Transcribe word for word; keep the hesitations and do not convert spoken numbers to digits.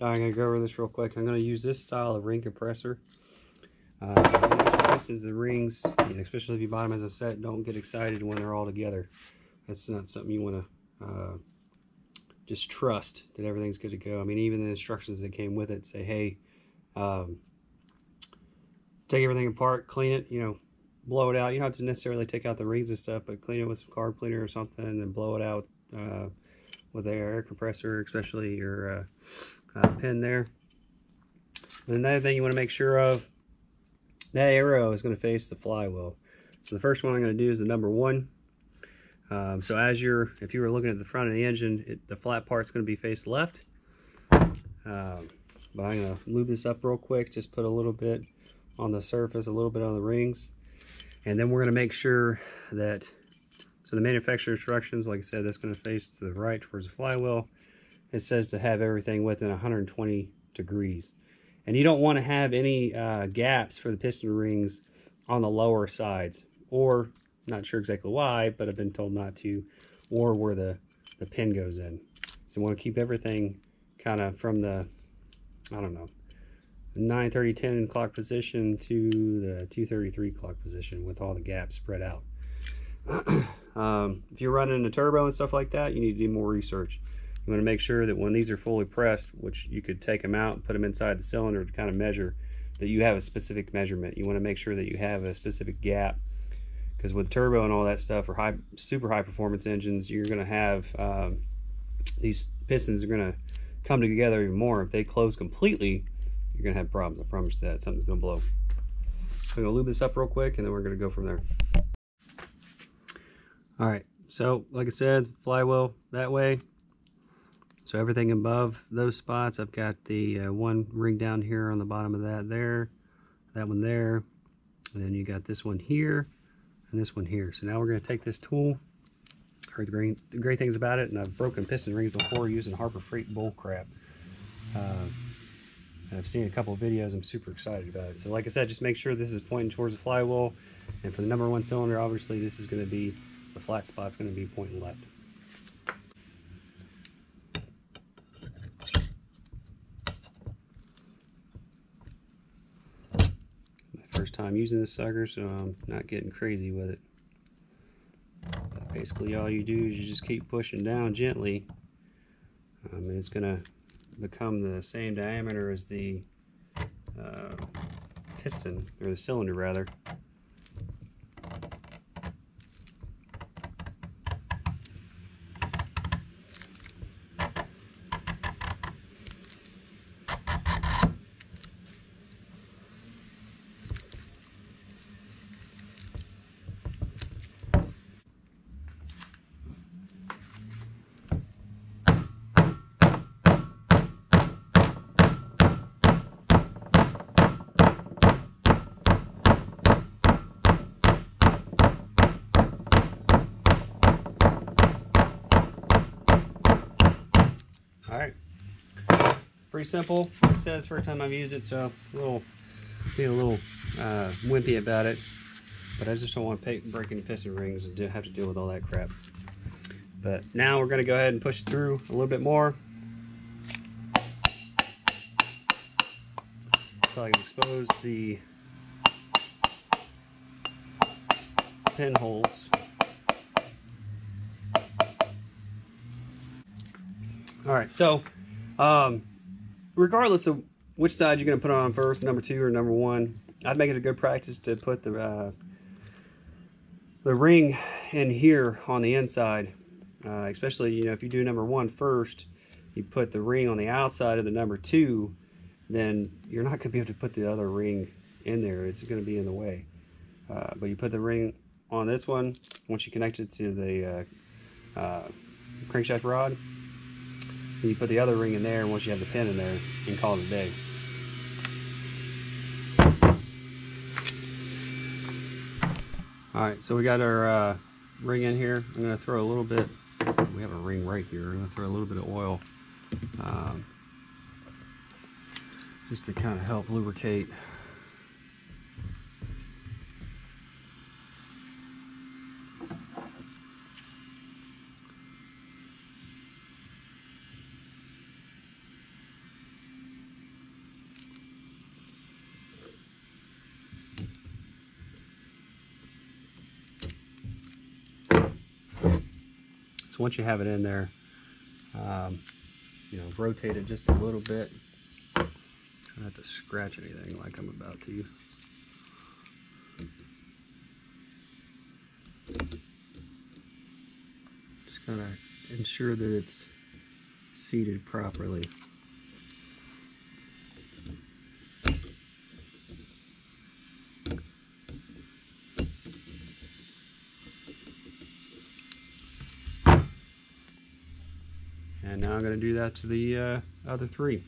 All right, I'm going to go over this real quick. I'm going to use this style of ring compressor. Uh, pistons and rings, you know, especially if you buy them as a set, don't get excited when they're all together. That's not something you want to uh, just trust that everything's good to go. I mean, even the instructions that came with it say, hey, um, take everything apart, clean it, you know, blow it out. You don't have to necessarily take out the rings and stuff, but clean it with some carb cleaner or something and then blow it out uh, with the air compressor, especially your uh, uh, pin there. But another thing you want to make sure of, that arrow is going to face the flywheel. So the first one I'm going to do is the number one. Um, so as you're, if you were looking at the front of the engine, it, the flat part's going to be face left. Um, but I'm going to lube this up real quick. Just put a little bit on the surface, a little bit on the rings. And then we're going to make sure that, so the manufacturer instructions, like I said, that's going to face to the right towards the flywheel. It says to have everything within one hundred twenty degrees. And you don't want to have any uh, gaps for the piston rings on the lower sides, or not sure exactly why, but I've been told not to, or where the, the pin goes in. So you want to keep everything kind of from the, I don't know, nine thirty, ten clock position to the two thirty-three clock position with all the gaps spread out. um, if you're running a turbo and stuff like that, you need to do more research. You want to make sure that when these are fully pressed, which you could take them out and put them inside the cylinder to kind of measure, that you have a specific measurement. You want to make sure that you have a specific gap, because with turbo and all that stuff, or high, super high performance engines, you're going to have um, these pistons are going to come together even more. If they close completely, you're going to have problems. I promise you that. Something's going to blow. I'm going to lube this up real quick, and then we're going to go from there. All right. So, like I said, flywheel that way. So everything above those spots, I've got the uh, one ring down here on the bottom of that there, that one there, and then you got this one here and this one here. So now we're going to take this tool. I heard the great, the great things about it, and I've broken piston rings before using Harbor Freight bull crap. Uh, and I've seen a couple of videos. I'm super excited about it. So like I said, just make sure this is pointing towards the flywheel, and for the number one cylinder, obviously this is going to be, the flat spot's going to be pointing left. First time using this sucker, so I'm not getting crazy with it. But basically all you do is you just keep pushing down gently, um, and it's gonna become the same diameter as the uh, piston, or the cylinder rather. Pretty simple. Like I said, it's the first time I've used it, so a little, be a little uh, wimpy about it. But I just don't want to break any piston rings and have to deal with all that crap. But now we're going to go ahead and push it through a little bit more. So I can expose the pin holes. All right, so. Um, Regardless of which side you're going to put on first, number two or number one, I'd make it a good practice to put the uh, the ring in here on the inside. Uh, especially, you know, if you do number one first, you put the ring on the outside of the number two, then you're not going to be able to put the other ring in there. It's going to be in the way. Uh, but you put the ring on this one, once you connect it to the uh, uh, crankshaft rod, you put the other ring in there once you have the pin in there and call it a day. Alright, so we got our uh, ring in here. I'm going to throw a little bit, we have a ring right here, I'm going to throw a little bit of oil um, just to kind of help lubricate. So once you have it in there, um, you know, rotate it just a little bit. Try not to scratch anything like I'm about to. Just kind of ensure that it's seated properly. And now I'm going to do that to the uh, other three.